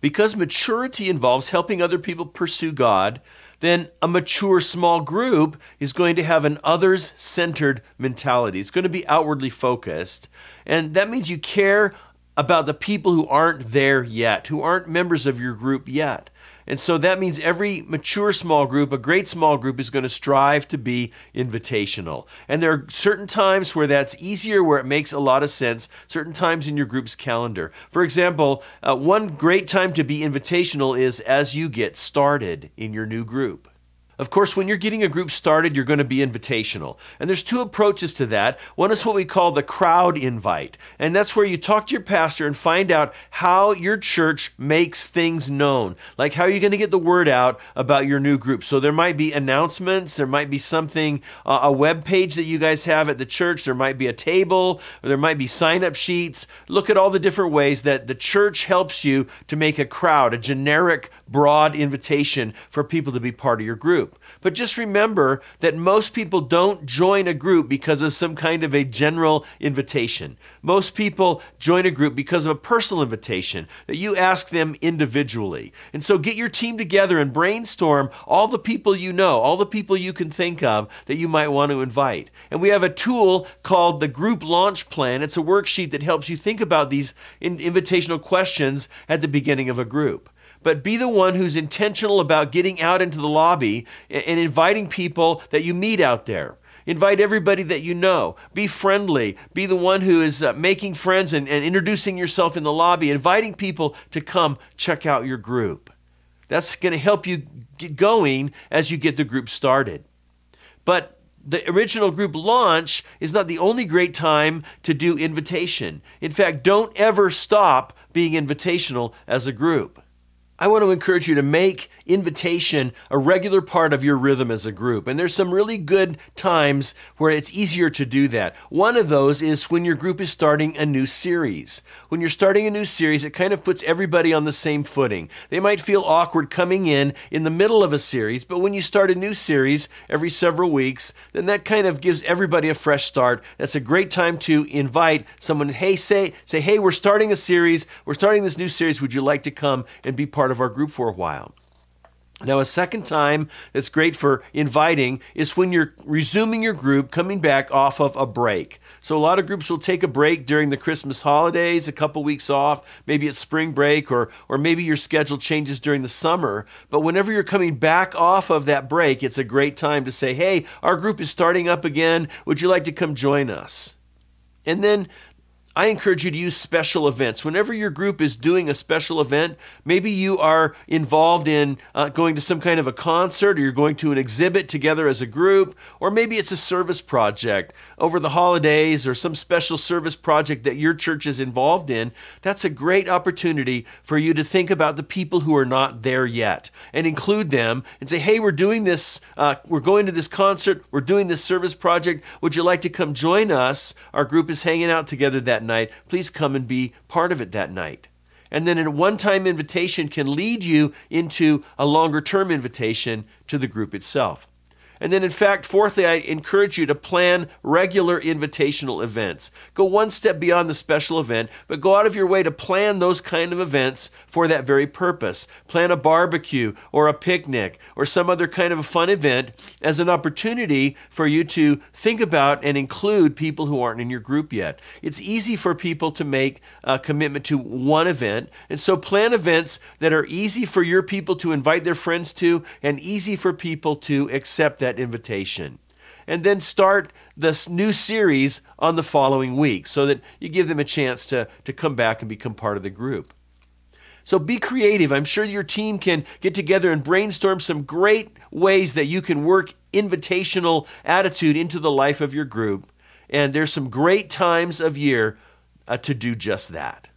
Because maturity involves helping other people pursue God, then a mature small group is going to have an others-centered mentality. It's going to be outwardly focused, and that means you care about the people who aren't there yet, who aren't members of your group yet. And so that means every mature small group, a great small group, is going to strive to be invitational. And there are certain times where that's easier, where it makes a lot of sense, certain times in your group's calendar. For example, one great time to be invitational is as you get started in your new group. Of course, when you're getting a group started, you're going to be invitational. And there's two approaches to that. One is what we call the crowd invite. And that's where you talk to your pastor and find out how your church makes things known. Like, how are you going to get the word out about your new group? So there might be announcements. There might be something, a web page that you guys have at the church. There might be a table. Or there might be sign-up sheets. Look at all the different ways that the church helps you to make a crowd, a generic, broad invitation for people to be part of your group. But just remember that most people don't join a group because of some kind of a general invitation. Most people join a group because of a personal invitation that you ask them individually. And so get your team together and brainstorm all the people you know, all the people you can think of that you might want to invite. And we have a tool called the Group Launch Plan. It's a worksheet that helps you think about these invitational questions at the beginning of a group. But be the one who's intentional about getting out into the lobby and inviting people that you meet out there. Invite everybody that you know. Be friendly. Be the one who is making friends and introducing yourself in the lobby, inviting people to come check out your group. That's going to help you get going as you get the group started. But the original group launch is not the only great time to do invitation. In fact, don't ever stop being invitational as a group. I want to encourage you to make invitation a regular part of your rhythm as a group. And there's some really good times where it's easier to do that. One of those is when your group is starting a new series. When you're starting a new series, it kind of puts everybody on the same footing. They might feel awkward coming in the middle of a series, but when you start a new series every several weeks, then that kind of gives everybody a fresh start. That's a great time to invite someone. Hey, say, hey, we're starting a series. We're starting this new series. Would you like to come and be part of our group for a while? Now, a second time that's great for inviting is when you're resuming your group, coming back off of a break. So a lot of groups will take a break during the Christmas holidays, a couple weeks off, maybe it's spring break, or maybe your schedule changes during the summer. But whenever you're coming back off of that break, it's a great time to say, hey, our group is starting up again. Would you like to come join us? And then I encourage you to use special events. Whenever your group is doing a special event, maybe you are involved in going to some kind of a concert, or you're going to an exhibit together as a group, or maybe it's a service project over the holidays or some special service project that your church is involved in. That's a great opportunity for you to think about the people who are not there yet and include them and say, hey, we're doing this, we're going to this concert, we're doing this service project. Would you like to come join us? Our group is hanging out together that night. Please come and be part of it that night. And then a one-time invitation can lead you into a longer-term invitation to the group itself. And then, in fact, fourthly, I encourage you to plan regular invitational events. Go one step beyond the special event, but go out of your way to plan those kind of events for that very purpose. Plan a barbecue or a picnic or some other kind of a fun event as an opportunity for you to think about and include people who aren't in your group yet. It's easy for people to make a commitment to one event, and so plan events that are easy for your people to invite their friends to and easy for people to accept that invitation. And then start this new series on the following week so that you give them a chance to come back and become part of the group. So be creative. I'm sure your team can get together and brainstorm some great ways that you can work invitational attitude into the life of your group. And there's some great times of year to do just that.